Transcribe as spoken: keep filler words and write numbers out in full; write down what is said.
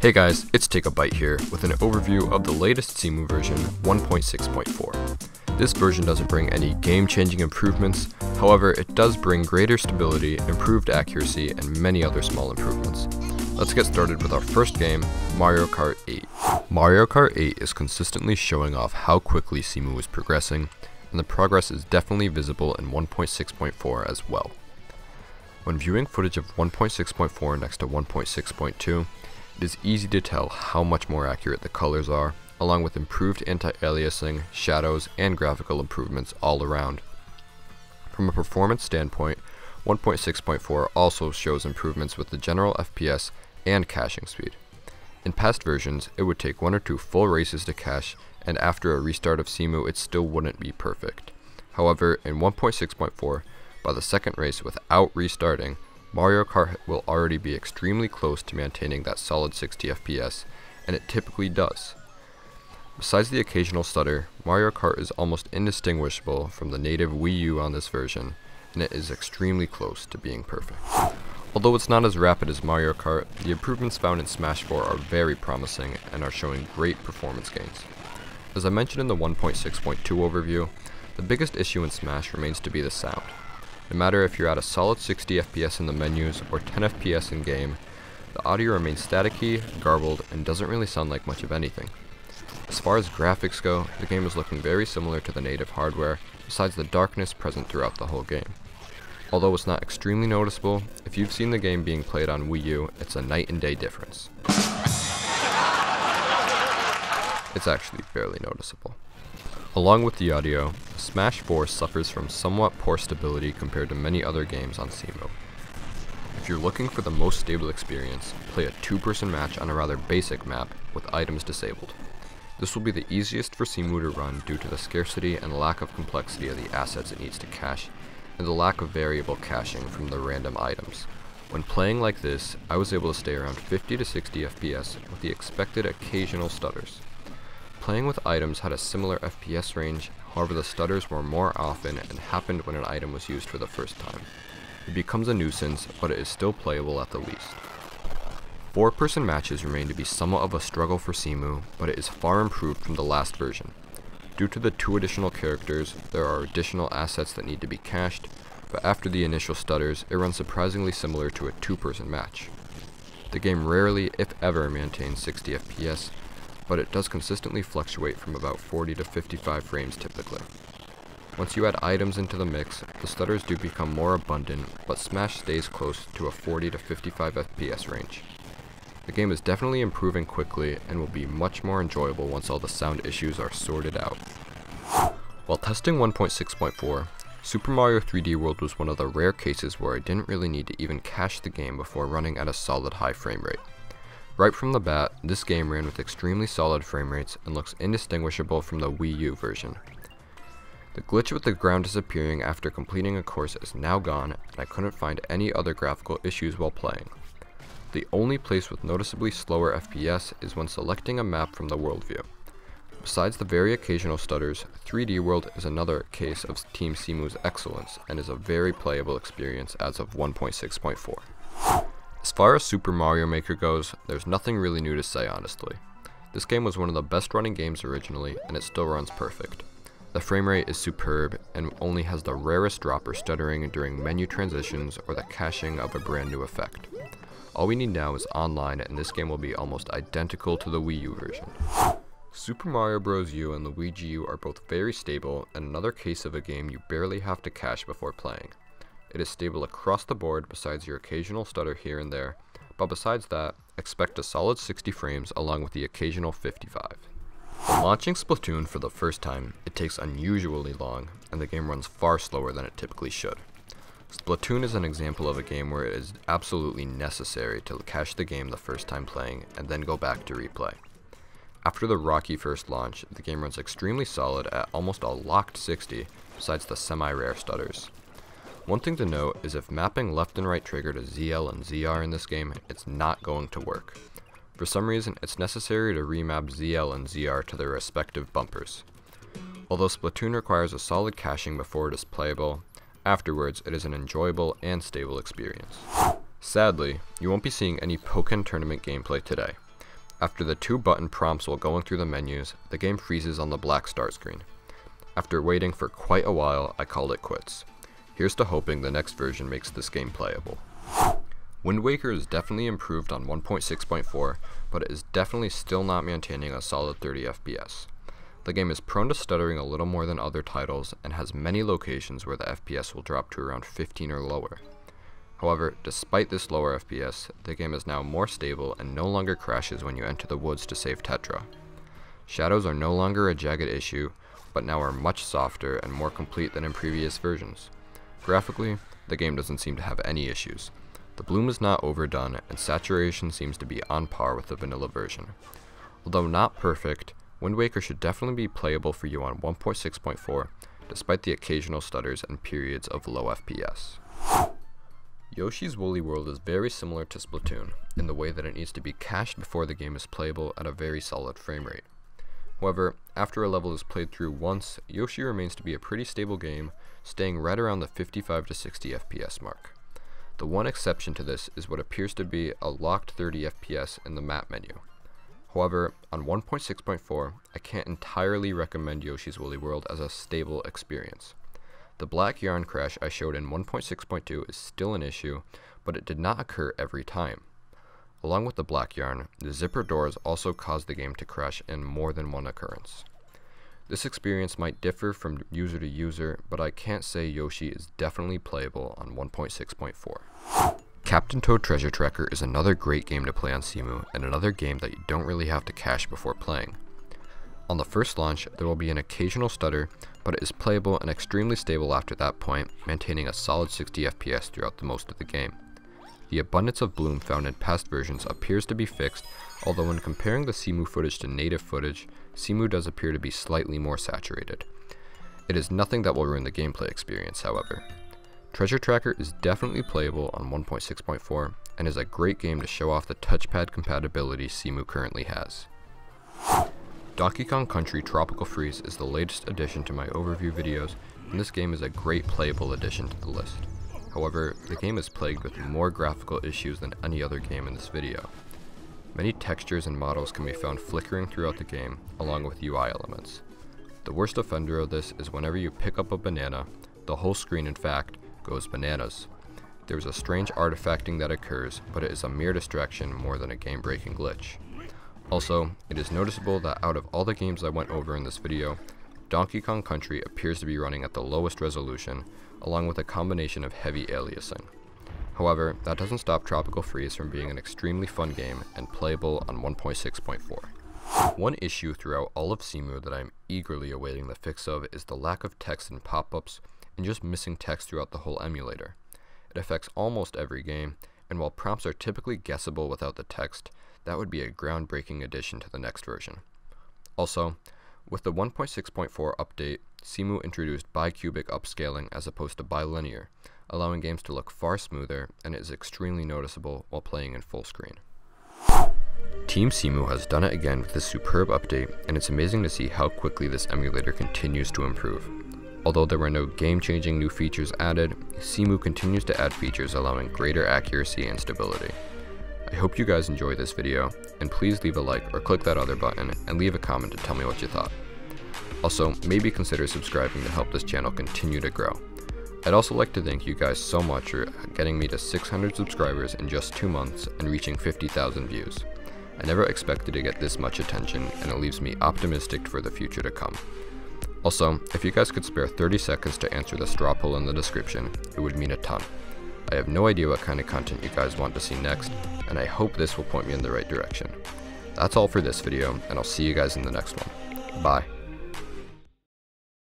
Hey guys, it's Take a Bite here with an overview of the latest Cemu version one point six point four. This version doesn't bring any game-changing improvements, however it does bring greater stability, improved accuracy, and many other small improvements. Let's get started with our first game, Mario Kart eight. Mario Kart eight is consistently showing off how quickly Cemu is progressing, and the progress is definitely visible in one point six point four as well. When viewing footage of one point six point four next to one point six point two, it is easy to tell how much more accurate the colors are, along with improved anti-aliasing, shadows, and graphical improvements all around. From a performance standpoint, one point six point four also shows improvements with the general F P S and caching speed. In past versions, it would take one or two full races to cache, and after a restart of Cemu it still wouldn't be perfect. However, in one point six point four, by the second race without restarting, Mario Kart will already be extremely close to maintaining that solid sixty F P S, and it typically does. Besides the occasional stutter, Mario Kart is almost indistinguishable from the native Wii U on this version, and it is extremely close to being perfect. Although it's not as rapid as Mario Kart, the improvements found in Smash four are very promising and are showing great performance gains. As I mentioned in the one point six point two overview, the biggest issue in Smash remains to be the sound. No matter if you're at a solid sixty F P S in the menus or ten F P S in game, the audio remains staticky, garbled, and doesn't really sound like much of anything. As far as graphics go, the game is looking very similar to the native hardware, besides the darkness present throughout the whole game. Although it's not extremely noticeable, if you've seen the game being played on Wii U, it's a night and day difference. It's actually barely noticeable. Along with the audio, Smash four suffers from somewhat poor stability compared to many other games on Cemu. If you're looking for the most stable experience, play a two-person match on a rather basic map with items disabled. This will be the easiest for Cemu to run due to the scarcity and lack of complexity of the assets it needs to cache, and the lack of variable caching from the random items. When playing like this, I was able to stay around fifty to sixty F P S with the expected occasional stutters. Playing with items had a similar F P S range, however the stutters were more often and happened when an item was used for the first time. It becomes a nuisance, but it is still playable at the least. Four-person matches remain to be somewhat of a struggle for Cemu, but it is far improved from the last version. Due to the two additional characters, there are additional assets that need to be cached, but after the initial stutters, it runs surprisingly similar to a two-person match. The game rarely, if ever, maintains sixty F P S, but it does consistently fluctuate from about forty to fifty-five frames typically. Once you add items into the mix, the stutters do become more abundant, but Smash stays close to a forty to fifty-five F P S range. The game is definitely improving quickly and will be much more enjoyable once all the sound issues are sorted out. While testing one point six point four, Super Mario three D World was one of the rare cases where I didn't really need to even cache the game before running at a solid high frame rate. Right from the bat, this game ran with extremely solid frame rates and looks indistinguishable from the Wii U version. The glitch with the ground disappearing after completing a course is now gone, and I couldn't find any other graphical issues while playing. The only place with noticeably slower F P S is when selecting a map from the world view. Besides the very occasional stutters, three D World is another case of Team Cemu's excellence and is a very playable experience as of one point six point four. As far as Super Mario Maker goes, there's nothing really new to say honestly. This game was one of the best running games originally, and it still runs perfect. The frame rate is superb, and only has the rarest drop or stuttering during menu transitions or the caching of a brand new effect. All we need now is online, and this game will be almost identical to the Wii U version. Super Mario Bros U and Luigi U are both very stable, and another case of a game you barely have to cache before playing. It is stable across the board besides your occasional stutter here and there, but besides that, expect a solid sixty frames along with the occasional fifty-five. When launching Splatoon for the first time, it takes unusually long, and the game runs far slower than it typically should. Splatoon is an example of a game where it is absolutely necessary to cache the game the first time playing, and then go back to replay. After the rocky first launch, the game runs extremely solid at almost a locked sixty, besides the semi-rare stutters. One thing to note is if mapping left and right trigger to Z L and Z R in this game, it's not going to work. For some reason, it's necessary to remap Z L and Z R to their respective bumpers. Although Splatoon requires a solid caching before it is playable, afterwards it is an enjoyable and stable experience. Sadly, you won't be seeing any Pokken Tournament gameplay today, After the two button prompts while going through the menus, the game freezes on the black start screen. After waiting for quite a while, I called it quits. Here's to hoping the next version makes this game playable. Wind Waker is definitely improved on one point six point four, but it is definitely still not maintaining a solid thirty F P S. The game is prone to stuttering a little more than other titles, and has many locations where the F P S will drop to around fifteen or lower. However, despite this lower F P S, the game is now more stable and no longer crashes when you enter the woods to save Tetra. Shadows are no longer a jagged issue, but now are much softer and more complete than in previous versions. Graphically, the game doesn't seem to have any issues. The bloom is not overdone, and saturation seems to be on par with the vanilla version. Although not perfect, Wind Waker should definitely be playable for you on one point six point four, despite the occasional stutters and periods of low F P S. Yoshi's Woolly World is very similar to Splatoon, in the way that it needs to be cached before the game is playable at a very solid frame rate. However, after a level is played through once, Yoshi remains to be a pretty stable game, staying right around the fifty-five to sixty F P S mark. The one exception to this is what appears to be a locked thirty F P S in the map menu. However, on one point six point four, I can't entirely recommend Yoshi's Woolly World as a stable experience. The black yarn crash I showed in one point six point two is still an issue, but it did not occur every time. Along with the black yarn, the zipper doors also caused the game to crash in more than one occurrence. This experience might differ from user to user, but I can't say Yoshi is definitely playable on one point six point four. Captain Toad Treasure Tracker is another great game to play on Cemu, and another game that you don't really have to cache before playing. On the first launch, there will be an occasional stutter, but it is playable and extremely stable after that point, maintaining a solid sixty F P S throughout the most of the game. The abundance of bloom found in past versions appears to be fixed, although when comparing the Cemu footage to native footage, Cemu does appear to be slightly more saturated. It is nothing that will ruin the gameplay experience, however. Treasure Tracker is definitely playable on one point six point four, and is a great game to show off the touchpad compatibility Cemu currently has. Donkey Kong Country: Tropical Freeze is the latest addition to my overview videos, and this game is a great playable addition to the list. However, the game is plagued with more graphical issues than any other game in this video. Many textures and models can be found flickering throughout the game, along with U I elements. The worst offender of this is whenever you pick up a banana, the whole screen in fact goes bananas. There is a strange artifacting that occurs, but it is a mere distraction more than a game-breaking glitch. Also, it is noticeable that out of all the games I went over in this video, Donkey Kong Country appears to be running at the lowest resolution, along with a combination of heavy aliasing. However, that doesn't stop Tropical Freeze from being an extremely fun game and playable on one point six point four. One issue throughout all of Cemu that I am eagerly awaiting the fix of is the lack of text in pop-ups and just missing text throughout the whole emulator. It affects almost every game, and while prompts are typically guessable without the text, that would be a groundbreaking addition to the next version. Also, with the one point six point four update, Cemu introduced bicubic upscaling as opposed to bilinear, allowing games to look far smoother, and it is extremely noticeable while playing in full screen. Team Cemu has done it again with this superb update, and it's amazing to see how quickly this emulator continues to improve. Although there were no game-changing new features added, Cemu continues to add features allowing greater accuracy and stability. I hope you guys enjoyed this video, and please leave a like or click that other button and leave a comment to tell me what you thought. Also, maybe consider subscribing to help this channel continue to grow. I'd also like to thank you guys so much for getting me to six hundred subscribers in just two months and reaching fifty thousand views. I never expected to get this much attention, and it leaves me optimistic for the future to come. Also, if you guys could spare thirty seconds to answer the straw poll in the description, it would mean a ton. I have no idea what kind of content you guys want to see next, and I hope this will point me in the right direction. That's all for this video, and I'll see you guys in the next one. Bye.